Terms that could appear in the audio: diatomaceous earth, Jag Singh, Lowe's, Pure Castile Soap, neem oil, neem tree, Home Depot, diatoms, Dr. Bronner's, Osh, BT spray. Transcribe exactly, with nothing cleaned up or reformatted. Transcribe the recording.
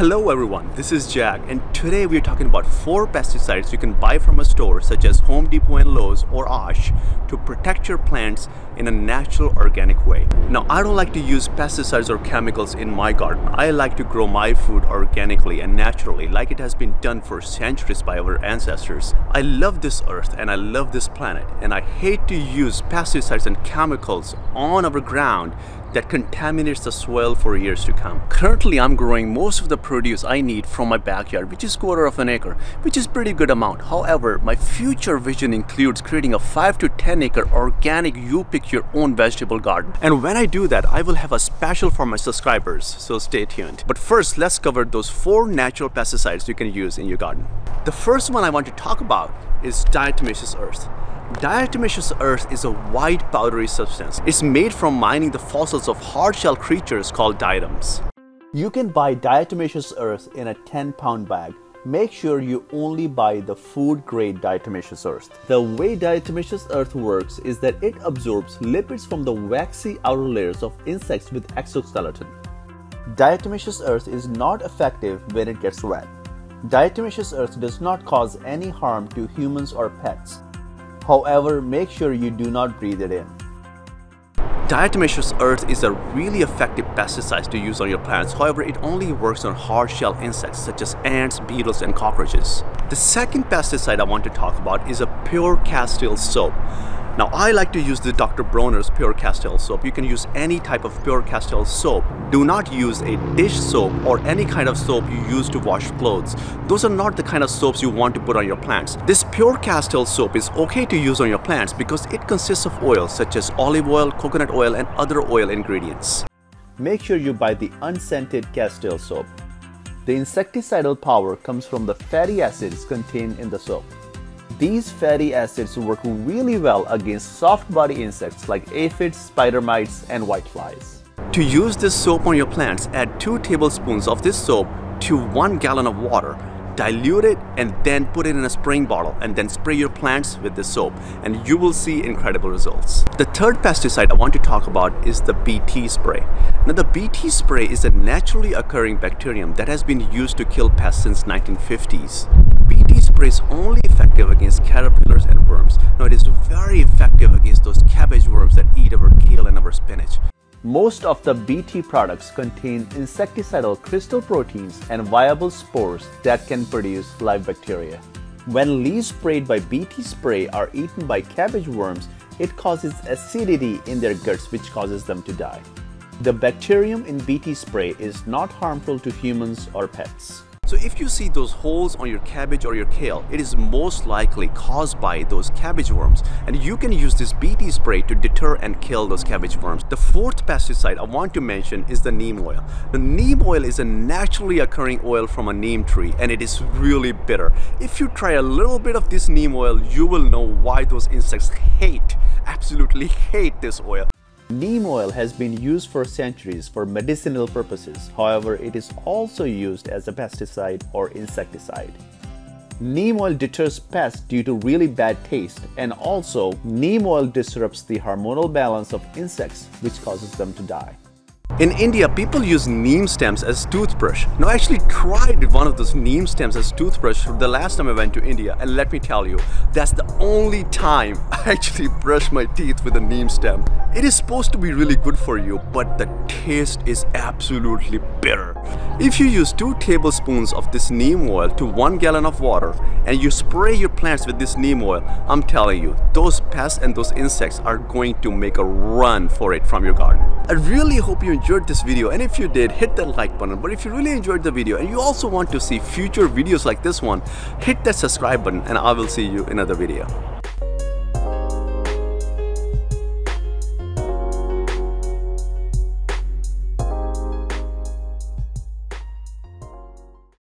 Hello everyone, this is Jag and today we are talking about four pesticides you can buy from a store such as Home Depot and Lowe's or Osh to protect your plants in a natural organic way. Now I don't like to use pesticides or chemicals in my garden. I like to grow my food organically and naturally like it has been done for centuries by our ancestors. I love this earth and I love this planet and I hate to use pesticides and chemicals on our ground that contaminates the soil for years to come. Currently, I'm growing most of the produce I need from my backyard, which is quarter of an acre, which is pretty good amount. However, my future vision includes creating a five to ten acre organic you pick your own vegetable garden. And when I do that, I will have a special for my subscribers, so stay tuned. But first, let's cover those four natural pesticides you can use in your garden. The first one I want to talk about is diatomaceous earth. Diatomaceous earth is a white powdery substance. It's made from mining the fossils of hard-shell creatures called diatoms. You can buy diatomaceous earth in a ten pound bag. Make sure you only buy the food-grade diatomaceous earth. The way diatomaceous earth works is that it absorbs lipids from the waxy outer layers of insects with exoskeleton. Diatomaceous earth is not effective when it gets wet. Diatomaceous earth does not cause any harm to humans or pets. However, make sure you do not breathe it in. Diatomaceous earth is a really effective pesticide to use on your plants. However, it only works on hard-shell insects such as ants, beetles, and cockroaches. The second pesticide I want to talk about is a Pure Castile soap. Now, I like to use the Doctor Bronner's Pure Castile soap. You can use any type of Pure Castile soap. Do not use a dish soap or any kind of soap you use to wash clothes. Those are not the kind of soaps you want to put on your plants. This Pure Castile soap is okay to use on your plants because it consists of oils such as olive oil, coconut oil, and other oil ingredients. Make sure you buy the unscented Castile soap. The insecticidal power comes from the fatty acids contained in the soap. These fatty acids work really well against soft body insects like aphids, spider mites, and whiteflies. To use this soap on your plants, add two tablespoons of this soap to one gallon of water. Dilute it and then put it in a spraying bottle and then spray your plants with the soap and you will see incredible results. The third pesticide I want to talk about is the B T spray. Now the B T spray is a naturally occurring bacterium that has been used to kill pests since nineteen fifties. B T spray is only effective against caterpillars and worms. Now it is very effective against those cabbage worms that eat our kale and our spinach. Most of the B T products contain insecticidal crystal proteins and viable spores that can produce live bacteria. When leaves sprayed by B T spray are eaten by cabbage worms, it causes acidity in their guts which causes them to die. The bacterium in B T spray is not harmful to humans or pets. So if you see those holes on your cabbage or your kale, it is most likely caused by those cabbage worms. And you can use this B T spray to deter and kill those cabbage worms. The fourth pesticide I want to mention is the neem oil. The neem oil is a naturally occurring oil from a neem tree and it is really bitter. If you try a little bit of this neem oil, you will know why those insects hate, absolutely hate this oil. Neem oil has been used for centuries for medicinal purposes. However, it is also used as a pesticide or insecticide. Neem oil deters pests due to really bad taste, and also neem oil disrupts the hormonal balance of insects, which causes them to die. In India, people use neem stems as toothbrush. Now, I actually tried one of those neem stems as toothbrush the last time I went to India, and let me tell you, that's the only time I actually brushed my teeth with a neem stem. It is supposed to be really good for you, but the taste is absolutely bitter. If you use two tablespoons of this neem oil to one gallon of water, and you spray your plants with this neem oil, I'm telling you, those pests and those insects are going to make a run for it from your garden. I really hope you enjoyed this video, and if you did, hit that like button. But if you really enjoyed the video and you also want to see future videos like this one, hit that subscribe button and I will see you in another video.